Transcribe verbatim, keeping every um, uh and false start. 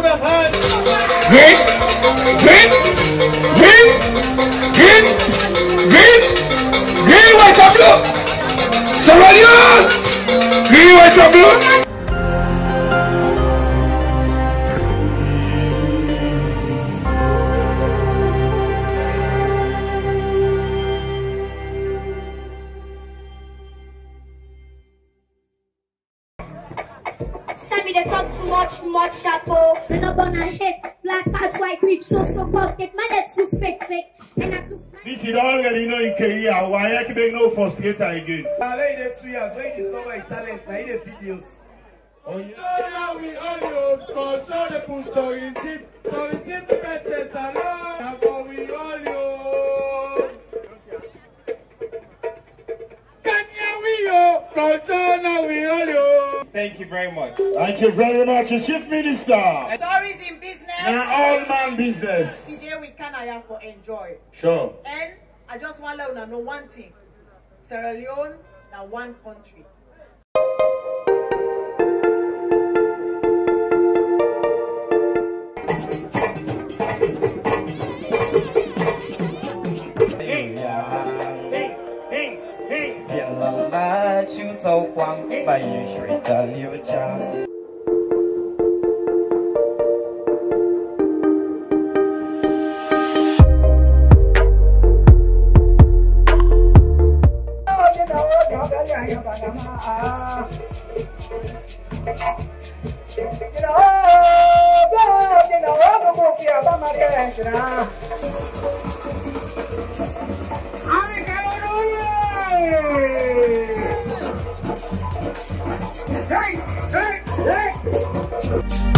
Green, green, green, green, green, green, white and blue. Somebody else. Green, white and blue. They talk too much, much chapeau. And up on her head, black cats, white rich, so so pocket, my head too fake, fake. And I too this is already know in Korea, why I can make no frustrator again. I like the three years, when you discover your talents, I hate the videos. Oh yeah. So now we all use control the push to receive, to receive the best test alone. Therefore we all use. Kanya we all, control now we all use. Thank you very much. Thank you very much, Chief Minister. Stories in business. Now all man business. Today we can I have for enjoy. Sure. And I just want to let you know one thing. Sierra Leone, now one country. So one by you should tell your child. Hey! Hey! Hey!